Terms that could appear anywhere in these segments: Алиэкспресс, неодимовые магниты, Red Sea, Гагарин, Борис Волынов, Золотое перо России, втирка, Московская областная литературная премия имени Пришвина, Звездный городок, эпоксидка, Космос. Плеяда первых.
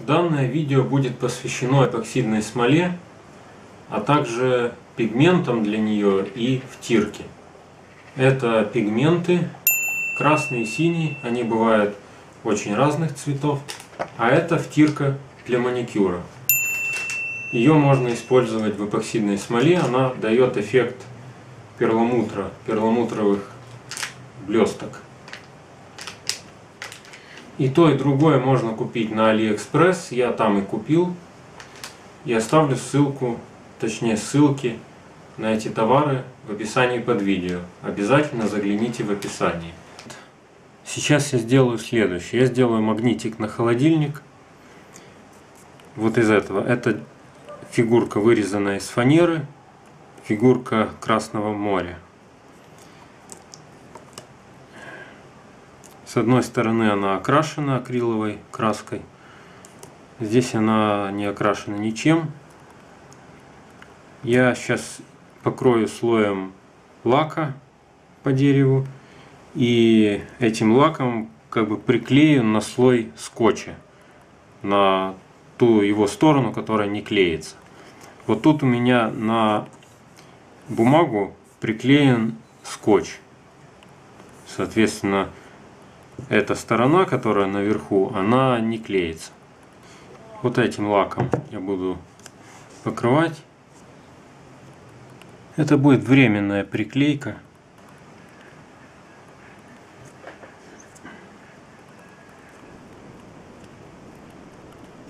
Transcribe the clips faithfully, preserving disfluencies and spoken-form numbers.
Данное видео будет посвящено эпоксидной смоле, а также пигментам для нее и втирке. Это пигменты красный и синий, они бывают очень разных цветов, а это втирка для маникюра. Ее можно использовать в эпоксидной смоле, она дает эффект перламутра, перламутровых блесток. И то, и другое можно купить на Алиэкспресс, я там и купил. Я оставлю ссылку, точнее ссылки на эти товары в описании под видео. Обязательно загляните в описание. Сейчас я сделаю следующее. Я сделаю магнитик на холодильник. Вот из этого. Это фигурка, вырезанная из фанеры. Фигурка Красного моря. С одной стороны она окрашена акриловой краской, здесь она не окрашена ничем. Я сейчас покрою слоем лака по дереву и этим лаком как бы приклею на слой скотча, на ту его сторону, которая не клеится. Вот тут у меня на бумагу приклеен скотч, соответственно, эта сторона, которая наверху, она не клеится. Вот этим лаком я буду покрывать. Это будет временная приклейка.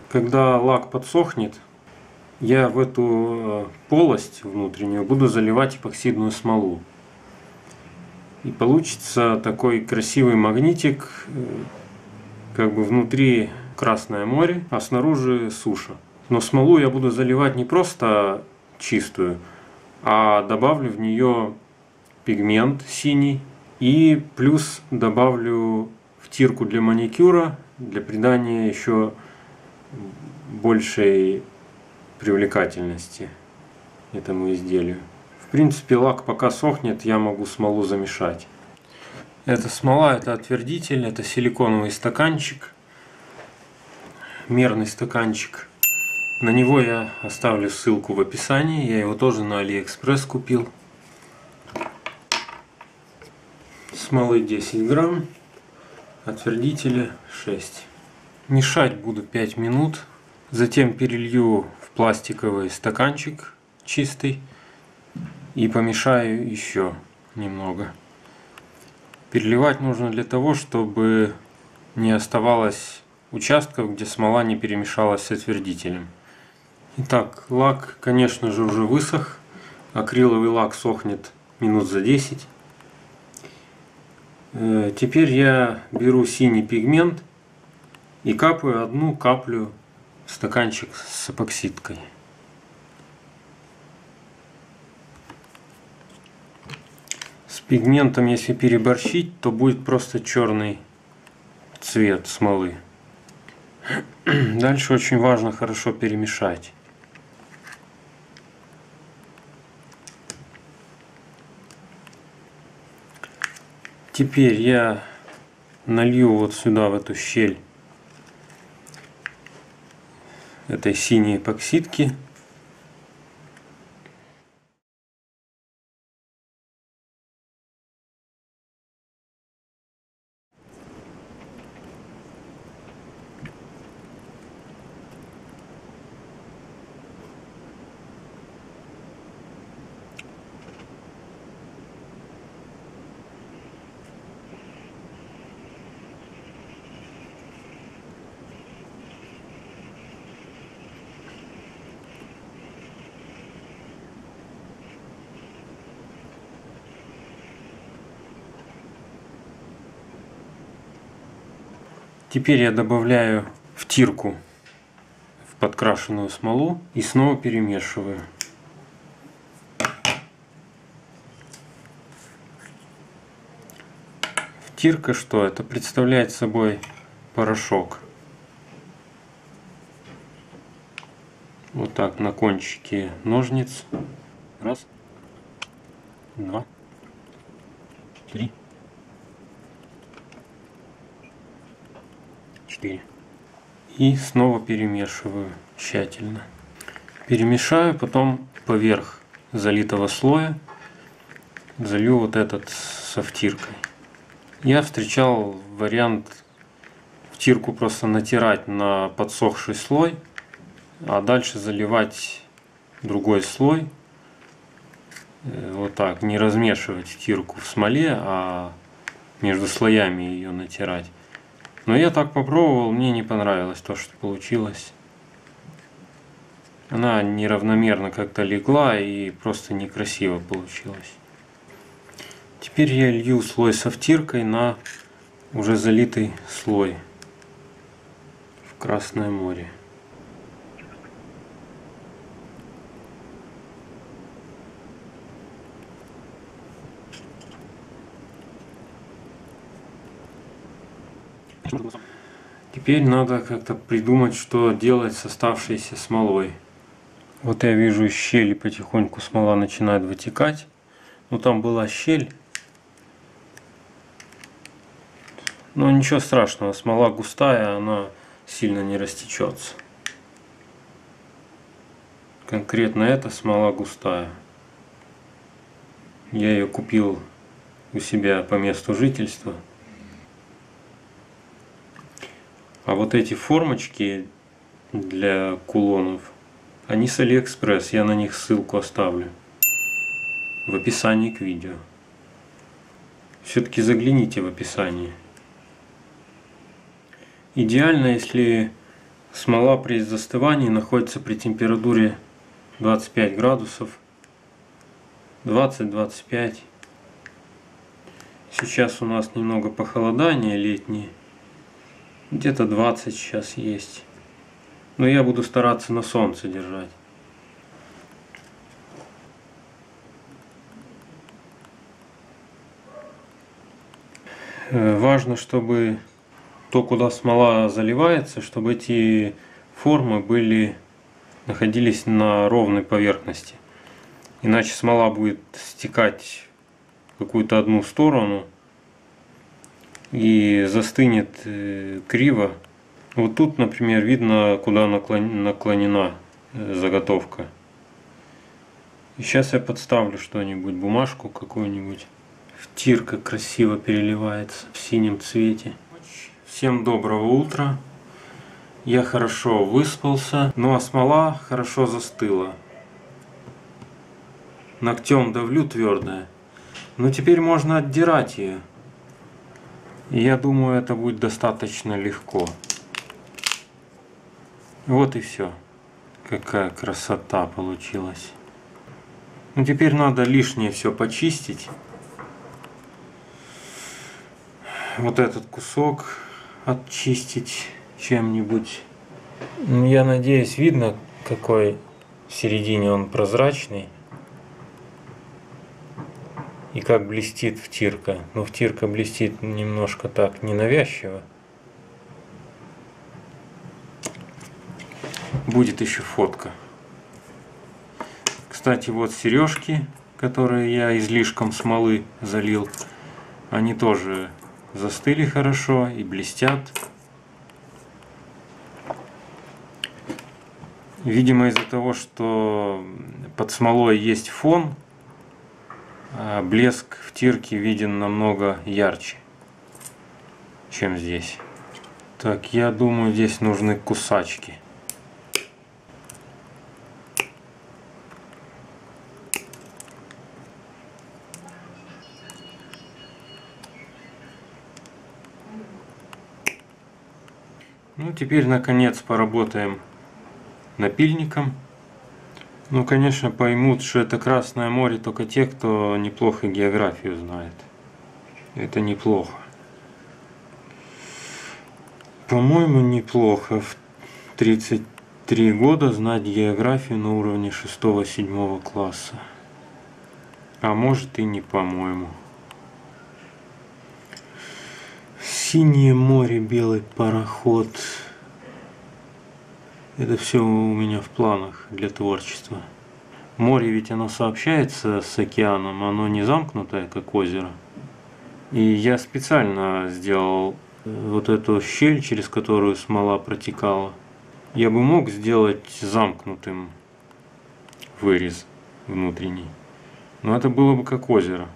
Когда лак подсохнет, я в эту полость внутреннюю буду заливать эпоксидную смолу. И получится такой красивый магнитик, как бы внутри Красное море, а снаружи суша. Но смолу я буду заливать не просто чистую, а добавлю в нее пигмент синий и плюс добавлю втирку для маникюра, для придания еще большей привлекательности этому изделию. В принципе, лак пока сохнет, я могу смолу замешать. Это смола, это отвердитель, это силиконовый стаканчик, мерный стаканчик. На него я оставлю ссылку в описании, я его тоже на Алиэкспресс купил. Смолы десять грамм, отвердителя шесть. Мешать буду пять минут, затем перелью в пластиковый стаканчик чистый. И помешаю еще немного. Переливать нужно для того, чтобы не оставалось участков, где смола не перемешалась с отвердителем. Итак, лак, конечно же, уже высох. Акриловый лак сохнет минут за десять. Теперь я беру синий пигмент и капаю одну каплю в стаканчик с эпоксидкой. Пигментом, если переборщить, то будет просто черный цвет смолы. Дальше очень важно хорошо перемешать. Теперь я налью вот сюда, в эту щель, этой синей эпоксидки. Теперь я добавляю втирку в подкрашенную смолу и снова перемешиваю. Втирка что? Это представляет собой порошок. Вот так на кончике ножниц. Раз, два, три. и снова перемешиваю тщательно. Перемешаю, потом поверх залитого слоя залью вот этот со втиркой. Я встречал вариант втирку просто натирать на подсохший слой, а дальше заливать другой слой. Вот так, не размешивать втирку в смоле, а между слоями ее натирать. Но я так попробовал, мне не понравилось то, что получилось. Она неравномерно как-то легла и просто некрасиво получилось. Теперь я лью слой со втиркой на уже залитый слой в Красное море. Теперь надо как-то придумать, что делать с оставшейся смолой. Вот я вижу щели, потихоньку смола начинает вытекать. Ну там была щель. Но ничего страшного, смола густая, она сильно не растечется. Конкретно эта смола густая. Я ее купил у себя по месту жительства. А вот эти формочки для кулонов, они с Алиэкспресс, я на них ссылку оставлю в описании к видео. Все-таки загляните в описание. Идеально, если смола при застывании находится при температуре двадцать пять градусов, двадцать — двадцать пять. Сейчас у нас немного похолодание летнее. Где-то двадцать сейчас есть. Но я буду стараться на солнце держать. Важно, чтобы то, куда смола заливается, чтобы эти формы были, находились на ровной поверхности. Иначе смола будет стекать в какую-то одну сторону и застынет криво. Вот тут, например, видно, куда наклонена заготовка. И сейчас я подставлю что-нибудь, бумажку какую-нибудь. Втирка красиво переливается в синем цвете. Всем доброго утра. Я хорошо выспался, ну а смола хорошо застыла. Ногтем давлю твердое. Но теперь можно отдирать ее. Я думаю, это будет достаточно легко. Вот и все. Какая красота получилась. Ну теперь надо лишнее все почистить. Вот этот кусок отчистить чем-нибудь. Я надеюсь, видно, какой в середине он прозрачный. И как блестит втирка. Но втирка блестит немножко так ненавязчиво. Будет еще фотка. Кстати, вот сережки, которые я излишком смолы залил. Они тоже застыли хорошо и блестят. Видимо, из-за того, что под смолой есть фон, блеск втирки виден намного ярче, чем здесь. Так, я думаю, здесь нужны кусачки. Ну, теперь, наконец, поработаем напильником. Ну, конечно, поймут, что это Красное море только те, кто неплохо географию знает. Это неплохо. По-моему, неплохо в тридцать три года знать географию на уровне шестого-седьмого класса. А может и не по-моему. Синее море, белый пароход. Это все у меня в планах для творчества. Море ведь оно сообщается с океаном, оно не замкнутое, как озеро. И я специально сделал вот эту щель, через которую смола протекала, я бы мог сделать замкнутым вырез внутренний. Но это было бы как озеро.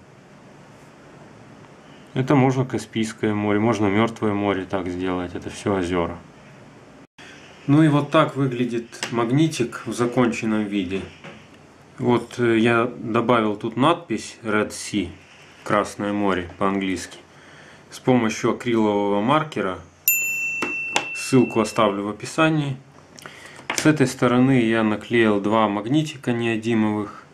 Это можно Каспийское море, можно Мертвое море так сделать. Это все озера. Ну и вот так выглядит магнитик в законченном виде. Вот я добавил тут надпись Red Sea, Красное море по-английски. С помощью акрилового маркера. Ссылку оставлю в описании. С этой стороны я наклеил два магнитика неодимовых.